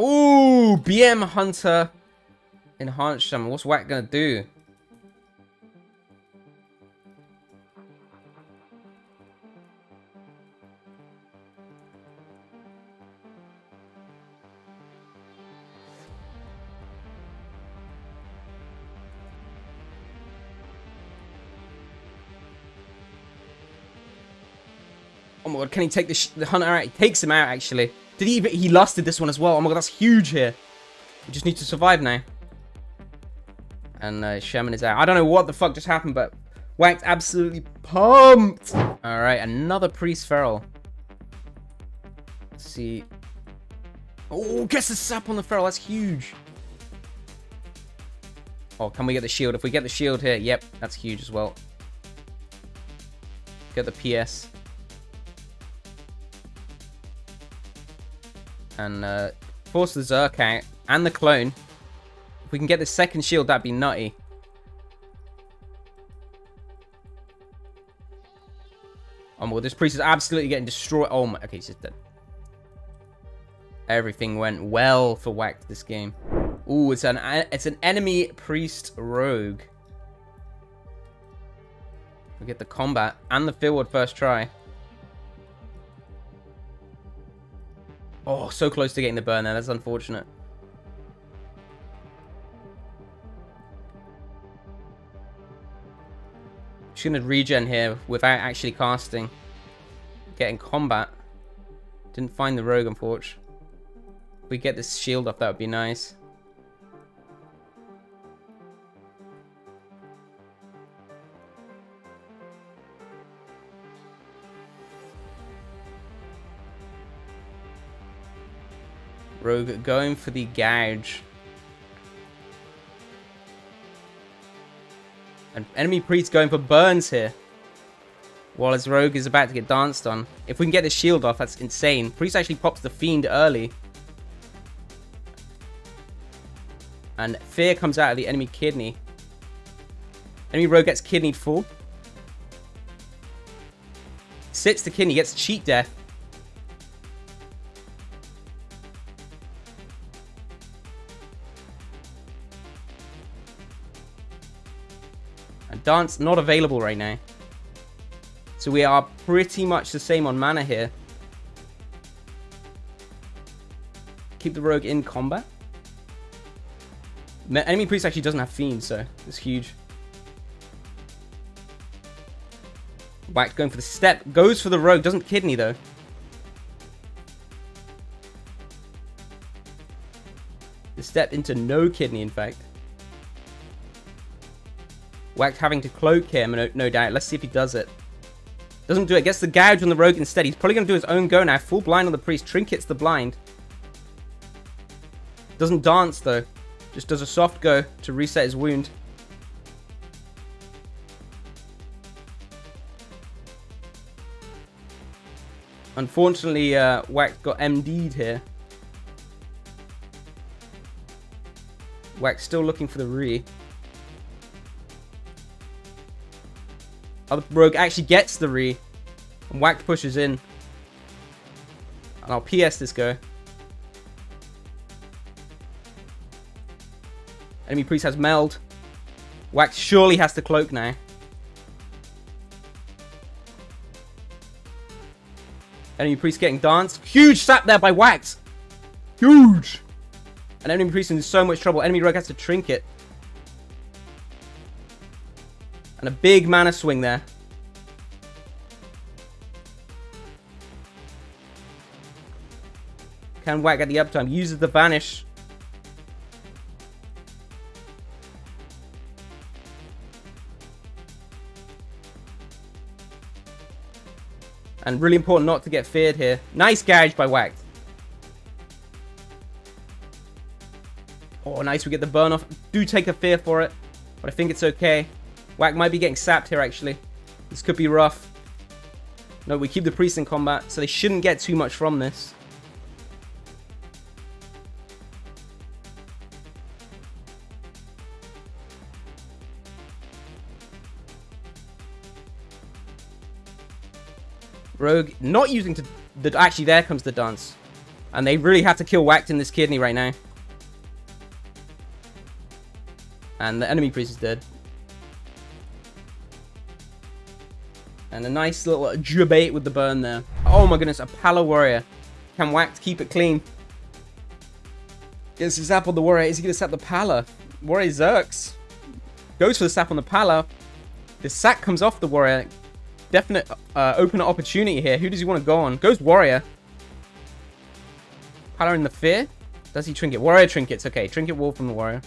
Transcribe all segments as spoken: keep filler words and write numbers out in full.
Oh, B M Hunter. Enhanced Shaman. What's Wack gonna do? Oh my god, can he take the, sh the hunter out? He takes him out, actually. Did he even- he lasted this one as well. Oh my god, that's huge here. We just need to survive now. And uh, Shaman is out. I don't know what the fuck just happened, but Wacked absolutely pumped. Alright, another Priest Feral. Let's see. Oh, gets the sap on the Feral. That's huge. Oh, can we get the shield? If we get the shield here, yep, that's huge as well. Get the P S. And uh, force the Zerk out and the clone. If we can get the second shield, that'd be nutty. Oh my god, this Priest is absolutely getting destroyed. Oh my, okay, he's just dead. Everything went well for Wack this game. Ooh, it's an it's an enemy Priest Rogue. We get the combat and the field first try. Oh, so close to getting the burn there. That's unfortunate. She's going to regen here without actually casting. Getting combat. Didn't find the Rogue, unfortunately. If we get this shield off, that would be nice. Rogue going for the gouge. And enemy Priest going for burns here. While his Rogue is about to get danced on. If we can get the shield off, that's insane. Priest actually pops the Fiend early. And Fear comes out of the enemy Kidney. Enemy Rogue gets kidneyed full. Sits the Kidney, gets Cheat Death. Dance not available right now. So we are pretty much the same on mana here. Keep the Rogue in combat. Enemy Priest actually doesn't have Fiend, so it's huge. Wack going for the step. Goes for the Rogue. Doesn't kidney though. The step into no kidney, in fact. Wack having to cloak him, no, no doubt. Let's see if he does it. Doesn't do it. Gets the gouge on the Rogue instead. He's probably going to do his own go now. Full blind on the Priest. Trinkets the blind. Doesn't dance, though. Just does a soft go to reset his wound. Unfortunately, uh, Wack got M D'd here. Wack still looking for the re. Other Rogue actually gets the re. And Wack pushes in. And I'll P S this go. Enemy Priest has meld. Wack surely has to cloak now. Enemy Priest getting danced. Huge sap there by Wack. Huge. And enemy Priest in so much trouble. Enemy Rogue has to trinket. And a big mana swing there. Can Wack at the uptime. Uses the vanish. And really important not to get feared here. Nice gouge by Wack. Oh, nice. We get the burn off. Do take a fear for it. But I think it's okay. Wack might be getting sapped here, actually. This could be rough. No, we keep the Priest in combat, so they shouldn't get too much from this. Rogue not using to... The, actually, there comes the dance. And they really have to kill Whacked in this kidney right now. And the enemy priest is dead. And a nice little debate with the burn there. Oh my goodness, a Pala warrior. Can Whacked keep it clean? Gets to zap on the warrior. Is he going to zap the Pala? Warrior Zerks. Goes for the zap on the Pala. The sack comes off the warrior. Definite uh, open opportunity here. Who does he want to go on? Goes warrior. Pala in the fear. Does he trinket? Warrior trinkets. Okay, trinket wall from the warrior.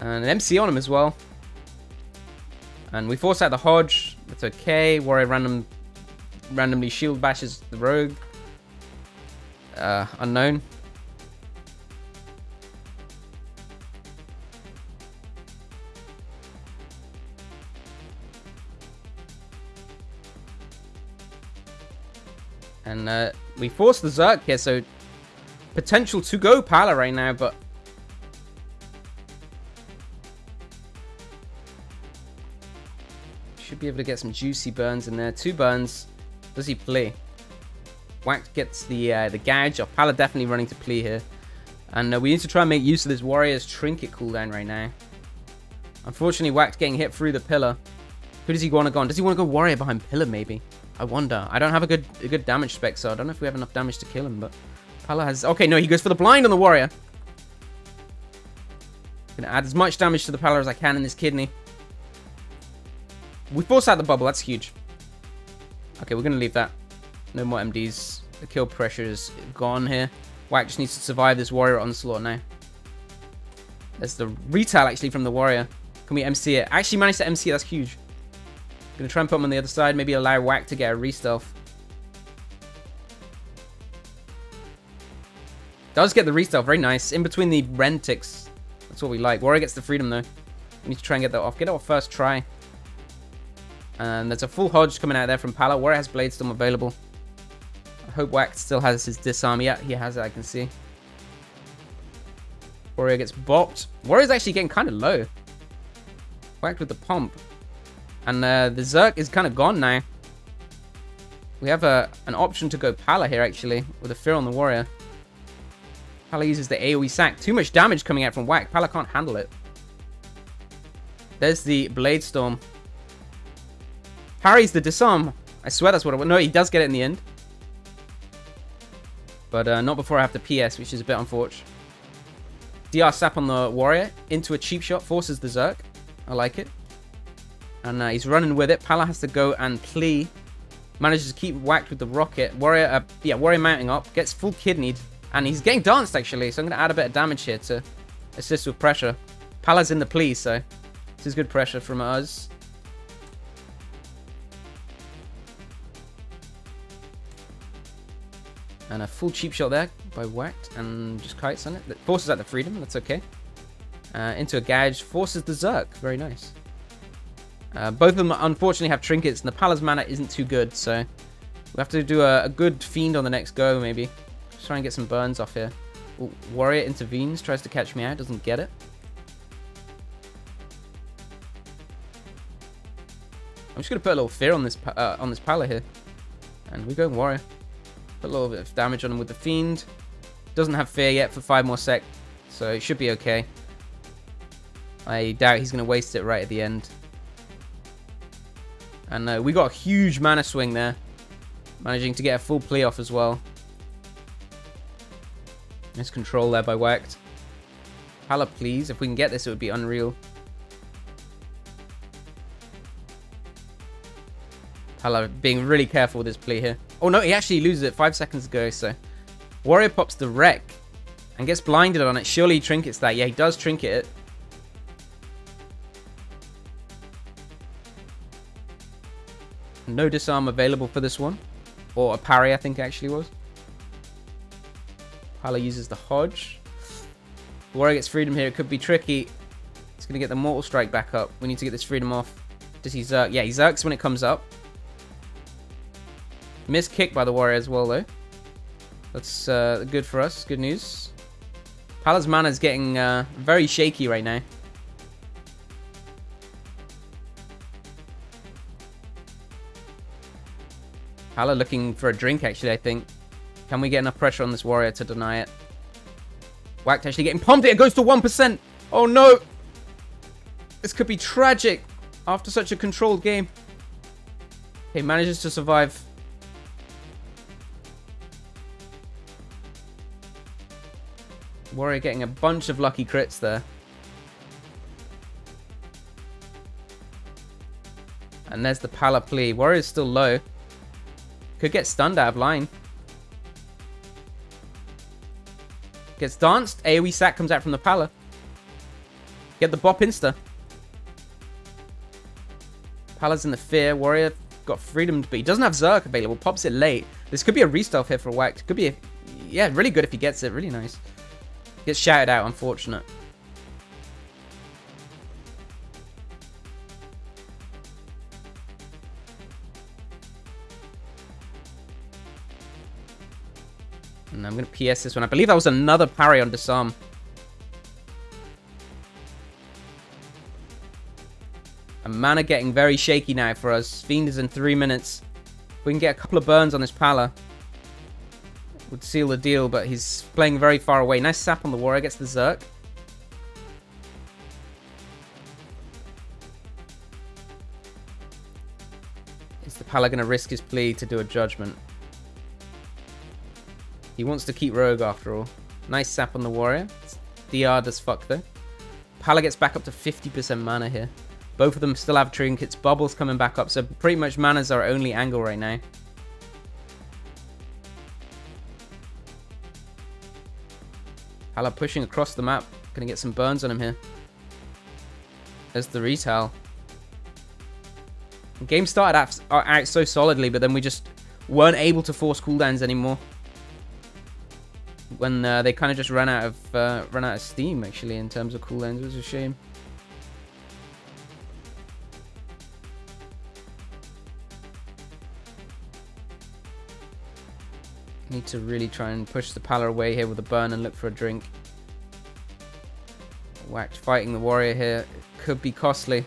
And an M C on him as well. And we force out the Hodge. That's okay. Warrior random, randomly shield bashes the rogue. Uh, unknown. And uh, we force the Zerk here, so potential to go Pala right now, but should be able to get some juicy burns in there. Two burns. Does he plea? Whacked gets the uh, the gouge off. Pala definitely running to plea here. And uh, we need to try and make use of this warrior's trinket cooldown right now. Unfortunately, Whacked getting hit through the pillar. Who does he want to go on? Does he want to go warrior behind pillar maybe? I wonder. I don't have a good a good damage spec, so I don't know if we have enough damage to kill him, but Pala has... Okay, no, he goes for the blind on the warrior. I'm gonna add as much damage to the Pala as I can in this kidney. We force out the bubble. That's huge. Okay, we're going to leave that. No more M Ds. The kill pressure is gone here. Whack just needs to survive this warrior onslaught now. There's the retail, actually, from the warrior. Can we M C it? Actually managed to M C it. That's huge. Going to try and put him on the other side. Maybe allow Whack to get a re-stealth. Does get the re-stealth. Very nice. In between the Rentics. That's what we like. Warrior gets the freedom, though. We need to try and get that off. Get it off first try. And there's a full Hodge coming out there from Pala. Warrior has Blade Storm available. I hope Whacked still has his disarm. Yeah, he has it, I can see. Warrior gets bopped. Warrior's actually getting kind of low. Whacked with the pump. And uh, the Zerk is kind of gone now. We have a, an option to go Pala here, actually, with a fear on the warrior. Pala uses the AoE sack. Too much damage coming out from Whack. Pala can't handle it. There's the Blade Storm. Parries the disarm. I swear that's what I want. No, he does get it in the end. But uh, not before I have to P S, which is a bit unfortunate. D R sap on the warrior. Into a cheap shot. Forces the Zerk. I like it. And uh, he's running with it. Pala has to go and plea. Manages to keep Whacked with the rocket. Warrior, uh, yeah, warrior mounting up. Gets full kidneyed. And he's getting danced, actually. So I'm going to add a bit of damage here to assist with pressure. Pala's in the plea, so this is good pressure from us. And a full cheap shot there by Whacked. And just kites on it. That forces out the freedom. That's okay. Uh, into a gouge. Forces the Zerk. Very nice. Uh, both of them, unfortunately, have trinkets, and the Pala's mana isn't too good, so we'll have to do a, a good fiend on the next go, maybe. Just try and get some burns off here. Ooh, warrior intervenes, tries to catch me out, doesn't get it. I'm just going to put a little fear on this uh, on this Pala here, and we go warrior. Put a little bit of damage on him with the fiend. Doesn't have fear yet for five more sec, so it should be okay. I doubt he's going to waste it right at the end. And uh, we got a huge mana swing there. Managing to get a full plea off as well. Nice control there by Whacked. Pala, please. If we can get this, it would be unreal. Pala being really careful with his plea here. Oh no, he actually loses it five seconds ago, so... Warrior pops the wreck and gets blinded on it. Surely he trinkets that. Yeah, he does trinket it. No disarm available for this one. Or a parry, I think, actually was. Pala uses the Hodge. Warrior gets freedom here. It could be tricky. It's going to get the Mortal Strike back up. We need to get this freedom off. Does he Zerk? Yeah, he Zerks when it comes up. Missed kick by the warrior as well, though. That's uh, good for us. Good news. Pala's mana is getting uh, very shaky right now. Pala looking for a drink, actually, I think. Can we get enough pressure on this warrior to deny it? Whacked actually getting pumped. It goes to one percent. Oh, no. This could be tragic after such a controlled game. Okay, manages to survive. Warrior getting a bunch of lucky crits there. And there's the Palaplee. Warrior's still low. Could get stunned out of line. Gets danced. AoE sack comes out from the Pala. Get the Bop Insta. Pala's in the fear. Warrior got freedomed, but he doesn't have Zerk available. Pops it late. This could be a restealth here for Whacked. Could be, a, yeah, really good if he gets it. Really nice. Gets shouted out. Unfortunate. And I'm going to P S this one. I believe that was another parry on disarm. And mana getting very shaky now for us. Fiend is in three minutes. If we can get a couple of burns on this Pala, would seal the deal, but he's playing very far away. Nice sap on the warrior. Gets the Zerk. Is the Pala going to risk his plea to do a judgment? He wants to keep Rogue after all. Nice sap on the warrior. It's D R'd as fuck though. Pala gets back up to fifty percent mana here. Both of them still have trinkets. Bubbles coming back up. So pretty much mana's our only angle right now. Pala pushing across the map. Gonna get some burns on him here. There's the retail. The game started out, out so solidly, but then we just weren't able to force cooldowns anymore. When uh, they kind of just ran out of uh, ran out of steam, actually, in terms of cooldowns, which is a shame. Need to really try and push the Pala away here with a burn and look for a drink. Whacked fighting the warrior here. It could be costly.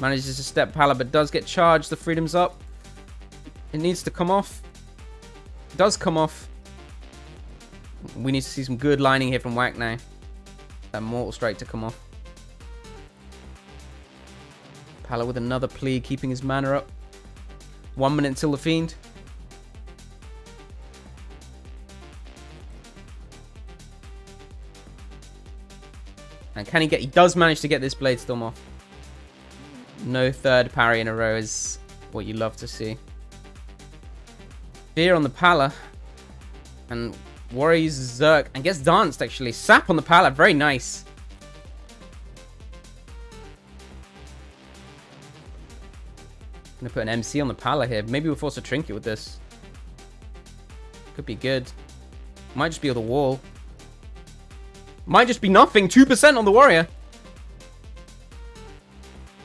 Manages to step Pala, but does get charged. The freedom's up. It needs to come off. It does come off. We need to see some good lining here from Whack now. That Mortal Strike to come off. Pala with another plea, keeping his mana up. One minute until the Fiend. And can he get... He does manage to get this Blade Storm off. No third parry in a row is what you love to see. Fear on the Pala. And... warrior uses Zerk and gets danced, actually. Sap on the Pala. Very nice. Gonna put an M C on the Pala here. Maybe we'll force a trinket with this. Could be good. Might just be on the wall. Might just be nothing. two percent on the warrior.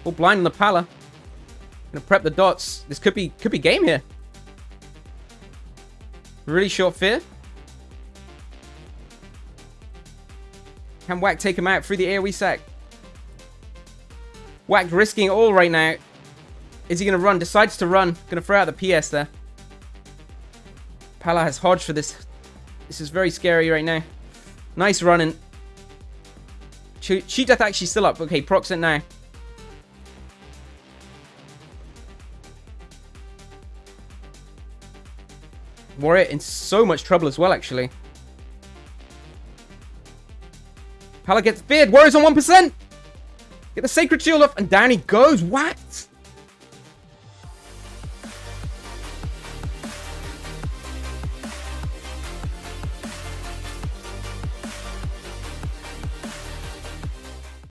All blind on the Pala. Gonna prep the dots. This could be, could be game here. Really short fear. Can Whack take him out through the AoE sack? Whack risking it all right now. Is he going to run? Decides to run. Going to throw out the P S there. Pala has Hodge for this. This is very scary right now. Nice running. She Death actually still up. Okay, procs it now. Warrior in so much trouble as well, actually. Pala gets feared. Warrior's on one percent. Get the Sacred Shield off, and down he goes. What?